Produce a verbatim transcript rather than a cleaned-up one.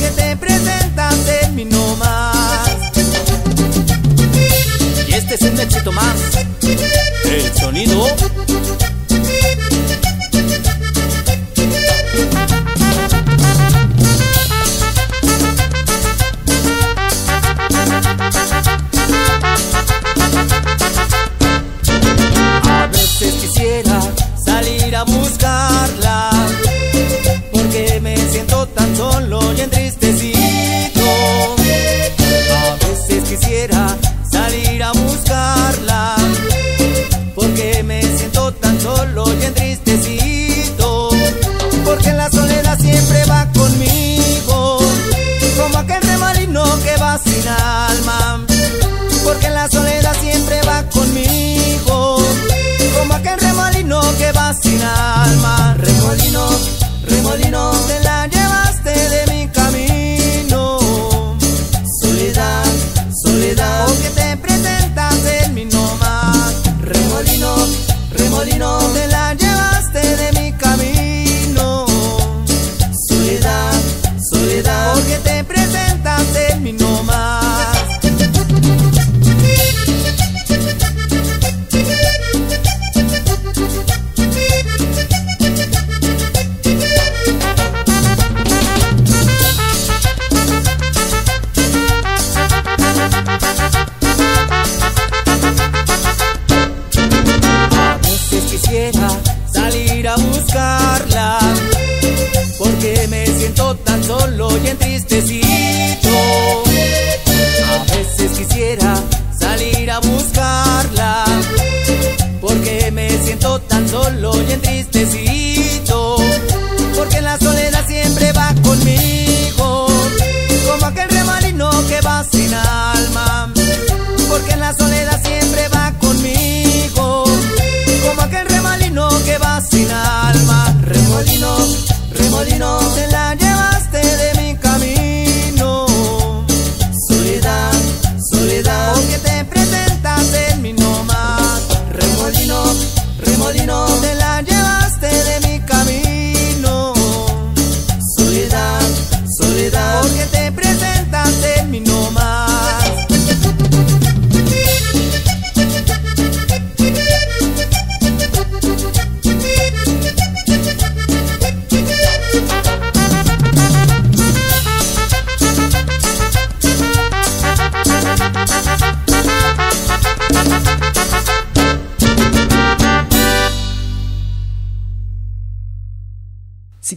que te presentan de mí nomás. Y este es un éxito más, el sonido. A veces quisiera salir a buscarla, porque me siento tan solo y entristecido. A veces quisiera salir a buscarla, porque me siento tan solo y entristecido. Porque la soledad siempre va conmigo, como aquel remolino que va sin alma. Porque la soledad siempre va conmigo, como aquel remolino que va sin alma. Remolino, remolino, te la llevaste de mi camino. Soledad, soledad, o que te presentas en mi nomás. Remolino, remolino, te la llevaste de mi camino. Soledad, soledad, o que te presentas en mi nomás. Salir a buscarla, porque me siento tan solo y entristecido. A veces quisiera salir a buscarla, porque me siento tan solo y entristecido. Porque la soledad siempre va conmigo, como aquel remolino que va sin alma. Porque la soledad siempre va conmigo, como aquel remolino que va sin alma. Remolino, remolino, te la llevaste de mi camino. Soledad, soledad, o que te presentas en mi nomás. Remolino, remolino, te la llevaste de mi camino. Soledad, soledad, o que te presentas en mi nomás. Si